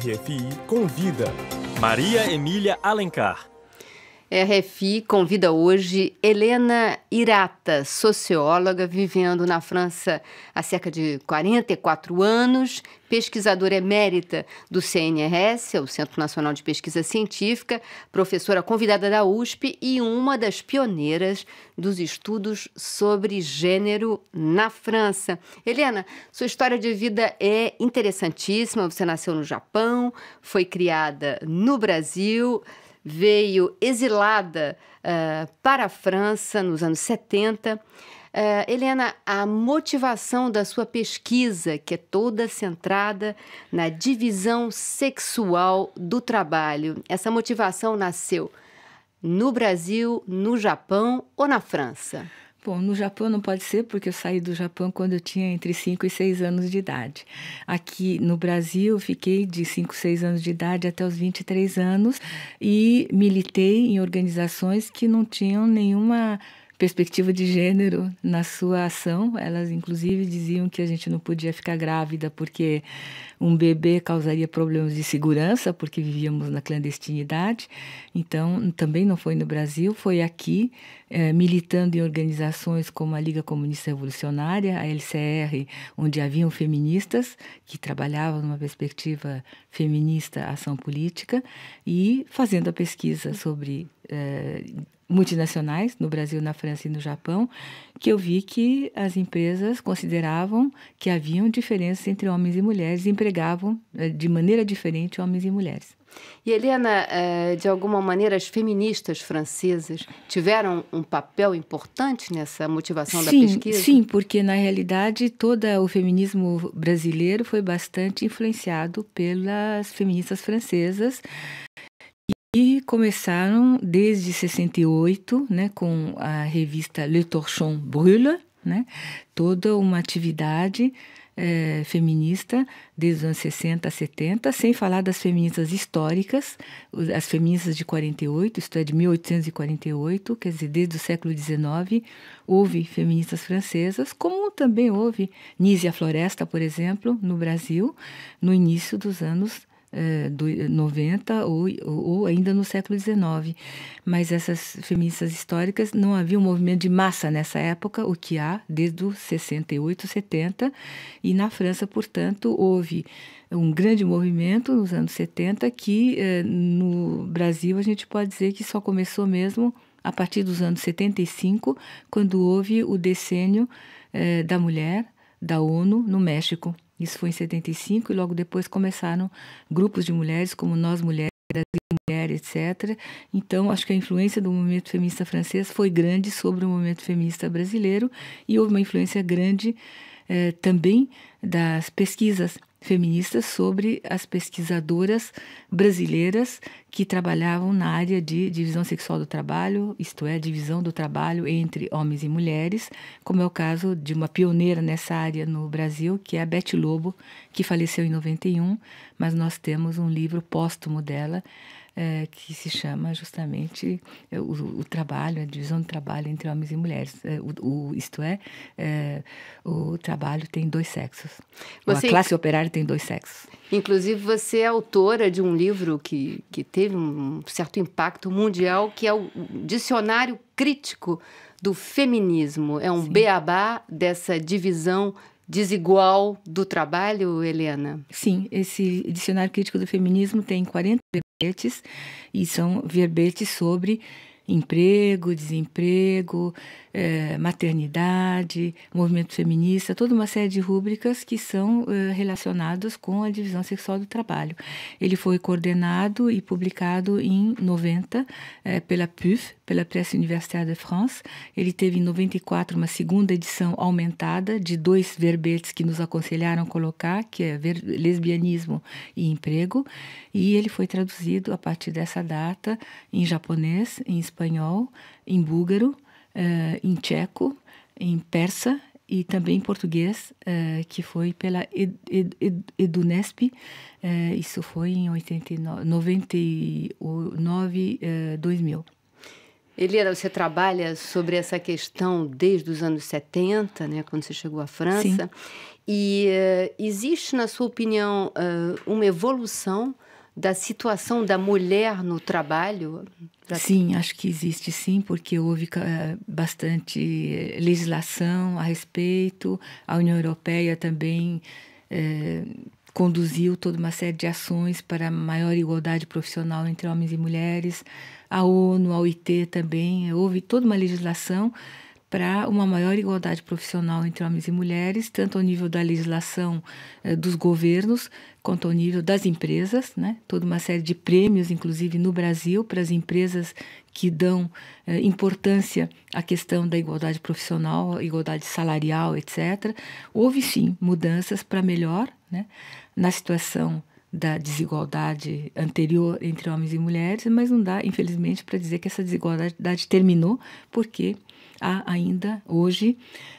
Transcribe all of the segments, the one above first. RFI Convida, Maria Emília Alencar. RFI convida hoje Helena Hirata, socióloga, vivendo na França há cerca de 44 anos, pesquisadora emérita do CNRS, o Centro Nacional de Pesquisa Científica, professora convidada da USP e uma das pioneiras dos estudos sobre gênero na França. Helena, sua história de vida é interessantíssima. Você nasceu no Japão, foi criada no Brasil, veio exilada para a França nos anos 70. Helena, a motivação da sua pesquisa, que é toda centrada na divisão sexual do trabalho, essa motivação nasceu no Brasil, no Japão ou na França? Bom, no Japão não pode ser, porque eu saí do Japão quando eu tinha entre 5 e 6 anos de idade. Aqui no Brasil, fiquei de 5, 6 anos de idade até os 23 anos e militei em organizações que não tinham nenhuma perspectiva de gênero na sua ação. Elas, inclusive, diziam que a gente não podia ficar grávida porque um bebê causaria problemas de segurança, porque vivíamos na clandestinidade. Então, também não foi no Brasil, foi aqui, militando em organizações como a Liga Comunista Revolucionária, a LCR, onde haviam feministas que trabalhavam numa perspectiva feminista, ação política, e fazendo a pesquisa sobre multinacionais, no Brasil, na França e no Japão, que eu vi que as empresas consideravam que haviam diferenças entre homens e mulheres, e empregavam de maneira diferente homens e mulheres. E, Helena, de alguma maneira, as feministas francesas tiveram um papel importante nessa motivação da pesquisa? Sim, porque, na realidade, todo o feminismo brasileiro foi bastante influenciado pelas feministas francesas, e começaram desde 68, né, com a revista Le Torchon Brûle, né, toda uma atividade feminista desde os anos 60 a 70, sem falar das feministas históricas, as feministas de 48, isto é, de 1848, quer dizer, desde o século XIX, houve feministas francesas, como também houve Nise Floresta, por exemplo, no Brasil, no início dos anos 90 ou ainda no século XIX. Mas essas feministas históricas, não havia um movimento de massa nessa época, o que há desde os 68, 70, e na França, portanto, houve um grande movimento nos anos 70 que no Brasil a gente pode dizer que só começou mesmo a partir dos anos 75, quando houve o decênio da mulher da ONU no México. Isso foi em 75 e logo depois começaram grupos de mulheres como Nós Mulheres, Brasil Mulheres, etc. Então, acho que a influência do movimento feminista francês foi grande sobre o movimento feminista brasileiro, e houve uma influência grande também das pesquisas feministas sobre as pesquisadoras brasileiras que trabalhavam na área de divisão sexual do trabalho, isto é, divisão do trabalho entre homens e mulheres, como é o caso de uma pioneira nessa área no Brasil, que é a Beth Lobo, que faleceu em 91, mas nós temos um livro póstumo dela, que se chama justamente o trabalho, a divisão do trabalho entre homens e mulheres. Isto é, o trabalho tem dois sexos. A classe operária tem dois sexos. Inclusive, você é autora de um livro que teve um certo impacto mundial, que é o Dicionário Crítico do Feminismo. É um beabá dessa divisão desigual do trabalho, Helena? Sim, esse Dicionário Crítico do Feminismo tem 40 verbetes, e são verbetes sobre emprego, desemprego, maternidade, movimento feminista, toda uma série de rúbricas que são relacionadas com a divisão sexual do trabalho. Ele foi coordenado e publicado em 90 pela PUF, pela Presses Universitaires de France. Ele teve em 94 uma segunda edição aumentada de dois verbetes que nos aconselharam colocar, que é lesbianismo e emprego, e ele foi traduzido a partir dessa data em japonês, em espanhol, em búlgaro, em tcheco, em persa e também em português, que foi pela Edunesp. Isso foi em 99, 2000. Helena, você trabalha sobre essa questão desde os anos 70, né, quando você chegou à França. Sim. E existe, na sua opinião, uma evolução da situação da mulher no trabalho? Sim, acho que existe sim, porque houve bastante legislação a respeito. A União Europeia também conduziu toda uma série de ações para maior igualdade profissional entre homens e mulheres. A ONU, a OIT também, houve toda uma legislação para uma maior igualdade profissional entre homens e mulheres, tanto ao nível da legislação dos governos, quanto ao nível das empresas, né? Toda uma série de prêmios, inclusive no Brasil, para as empresas que dão importância à questão da igualdade profissional, igualdade salarial, etc. Houve, sim, mudanças para melhor, né? Na situação da desigualdade anterior entre homens e mulheres, mas não dá, infelizmente, para dizer que essa desigualdade terminou, porque há ainda, hoje,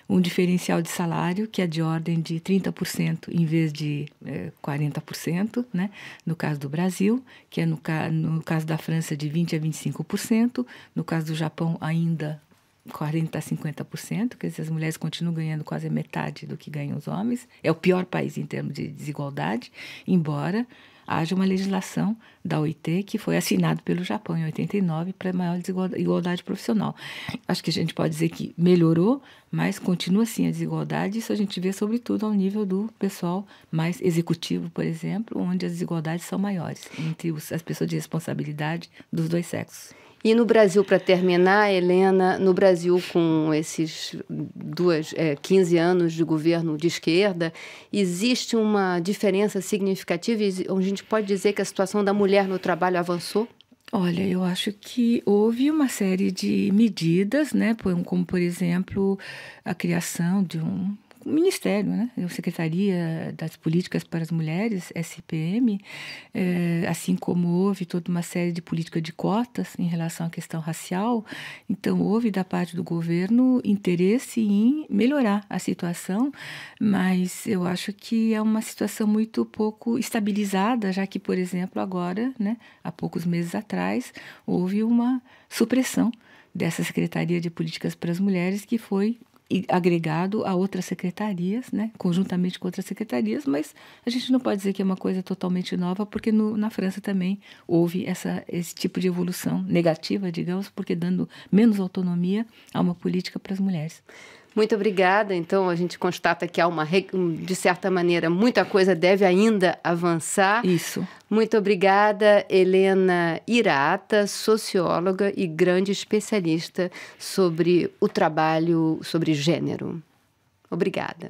um diferencial de salário que é de ordem de 30% em vez de 40%, né? No caso do Brasil, que é no caso da França de 20% a 25%, no caso do Japão ainda 40% a 50%, quer dizer, as mulheres continuam ganhando quase a metade do que ganham os homens. É o pior país em termos de desigualdade, embora haja uma legislação da OIT que foi assinada pelo Japão em 89 para maior igualdade profissional. Acho que a gente pode dizer que melhorou, mas continua assim a desigualdade. Isso a gente vê sobretudo ao nível do pessoal mais executivo, por exemplo, onde as desigualdades são maiores entre as pessoas de responsabilidade dos dois sexos. E no Brasil, para terminar, Helena, no Brasil, com esses 15 anos de governo de esquerda, existe uma diferença significativa? A gente pode dizer que a situação da mulher no trabalho avançou? Olha, eu acho que houve uma série de medidas, né? Como, por exemplo, a criação de um Ministério, né? A Secretaria das Políticas para as Mulheres, SPM, assim como houve toda uma série de política de cotas em relação à questão racial. Então, houve da parte do governo interesse em melhorar a situação, mas eu acho que é uma situação muito pouco estabilizada, já que, por exemplo, agora, né, há poucos meses atrás, houve uma supressão dessa Secretaria de Políticas para as Mulheres, que foi agregado a outras secretarias, né? Conjuntamente com outras secretarias, mas a gente não pode dizer que é uma coisa totalmente nova, porque na França também houve esse tipo de evolução negativa, digamos, porque dando menos autonomia a uma política para as mulheres. Muito obrigada. Então, a gente constata que há de certa maneira, muita coisa deve ainda avançar. Isso. Muito obrigada, Helena Hirata, socióloga e grande especialista sobre o trabalho sobre gênero. Obrigada.